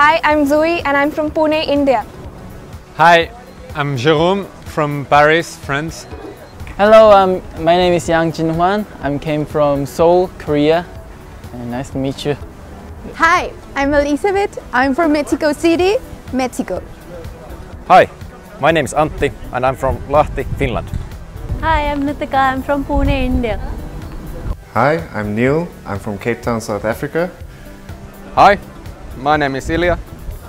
Hi, I'm Zoe and I'm from Pune, India. Hi, I'm Jerome from Paris, France. Hello, my name is Yang Jin Hwan. I came from Seoul, Korea. Nice to meet you. Hi, I'm Elizabeth. I'm from Mexico City, Mexico. Hi, my name is Antti and I'm from Lahti, Finland. Hi, I'm Nuttika. I'm from Pune, India. Hi, I'm Neil. I'm from Cape Town, South Africa. Hi, my name is Ilya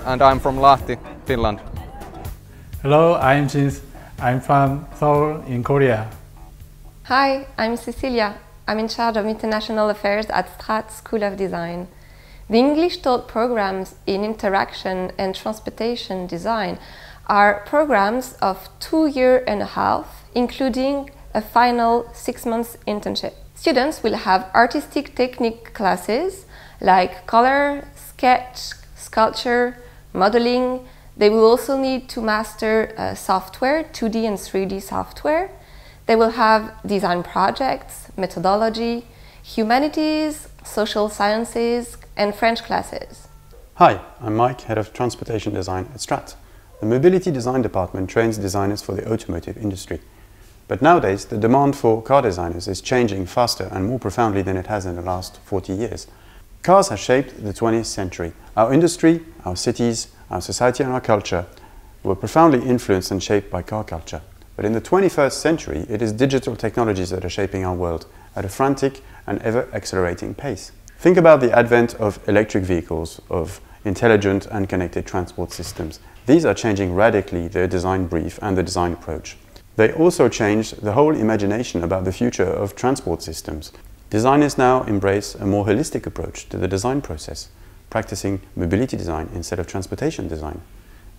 and I'm from Lahti, Finland. Hello, I'm Jins. I'm from Seoul in Korea. Hi, I'm Cecilia. I'm in charge of international affairs at Strate School of Design. The English taught programs in interaction and transportation design are programs of 2.5 years, including a final 6-month internship. Students will have artistic technique classes like color, sketch, sculpture, modeling. They will also need to master software, 2D and 3D software. They will have design projects, methodology, humanities, social sciences, and French classes. Hi, I'm Mike, head of transportation design at Strate. The mobility design department trains designers for the automotive industry. But nowadays, the demand for car designers is changing faster and more profoundly than it has in the last 40 years. Cars have shaped the 20th century. Our industry, our cities, our society and our culture were profoundly influenced and shaped by car culture. But in the 21st century, it is digital technologies that are shaping our world at a frantic and ever-accelerating pace. Think about the advent of electric vehicles, of intelligent and connected transport systems. These are changing radically their design brief and the design approach. They also changed the whole imagination about the future of transport systems. Designers now embrace a more holistic approach to the design process, practicing mobility design instead of transportation design.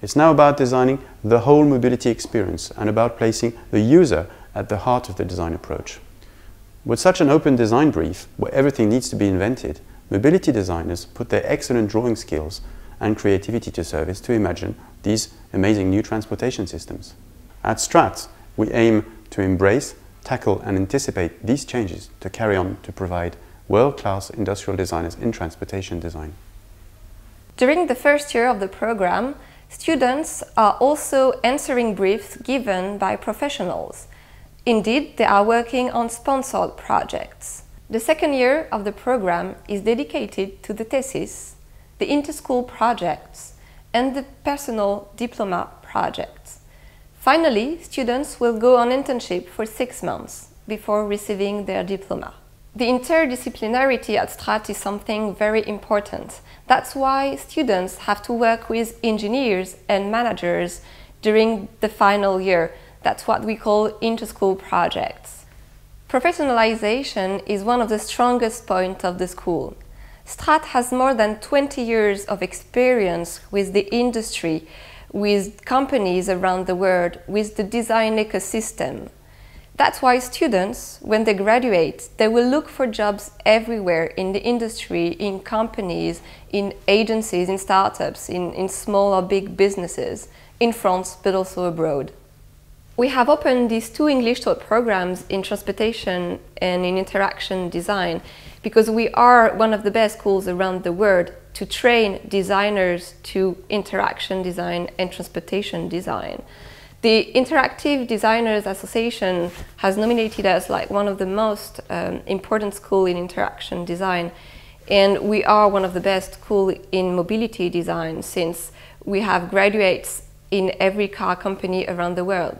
It's now about designing the whole mobility experience and about placing the user at the heart of the design approach. With such an open design brief, where everything needs to be invented, mobility designers put their excellent drawing skills and creativity to service to imagine these amazing new transportation systems. At Strate, we aim to embrace, tackle and anticipate these changes to carry on to provide world-class industrial designers in transportation design. During the first year of the program, students are also answering briefs given by professionals. Indeed, they are working on sponsored projects. The second year of the program is dedicated to the thesis, the interschool projects, and the personal diploma projects. Finally, students will go on internship for 6 months before receiving their diploma. The interdisciplinarity at Strate is something very important. That's why students have to work with engineers and managers during the final year. That's what we call interschool projects. Professionalization is one of the strongest points of the school. Strate has more than 20 years of experience with the industry, with companies around the world, with the design ecosystem. That's why students, when they graduate, they will look for jobs everywhere in the industry, in companies, in agencies, in startups, in small or big businesses, in France, but also abroad. We have opened these 2 English taught programs in transportation and in interaction design because we are one of the best schools around the world to train designers to interaction design and transportation design. The Interactive Designers Association has nominated us like one of the most important schools in interaction design, and we are one of the best schools in mobility design since we have graduates in every car company around the world.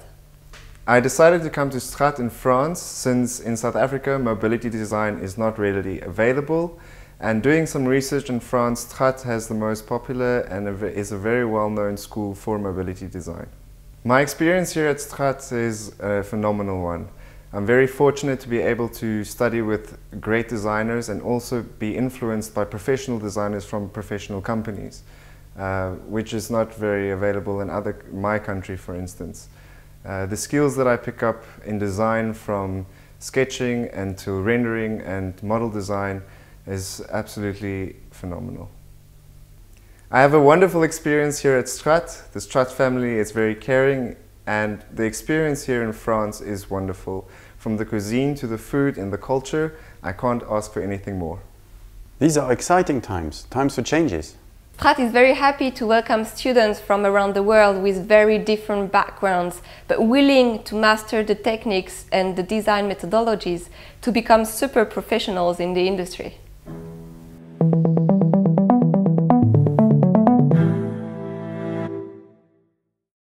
I decided to come to Strate in France since in South Africa mobility design is not readily available, and doing some research in France, Strate has the most popular and is a very well-known school for mobility design. My experience here at Strate is a phenomenal one. I'm very fortunate to be able to study with great designers and also be influenced by professional designers from professional companies, which is not very available in my country, for instance. The skills that I pick up in design, from sketching and to rendering and model design, is absolutely phenomenal. I have a wonderful experience here at Strate. The Strate family is very caring and the experience here in France is wonderful. From the cuisine to the food and the culture, I can't ask for anything more. These are exciting times, times for changes. Strate is very happy to welcome students from around the world with very different backgrounds, but willing to master the techniques and the design methodologies to become super professionals in the industry.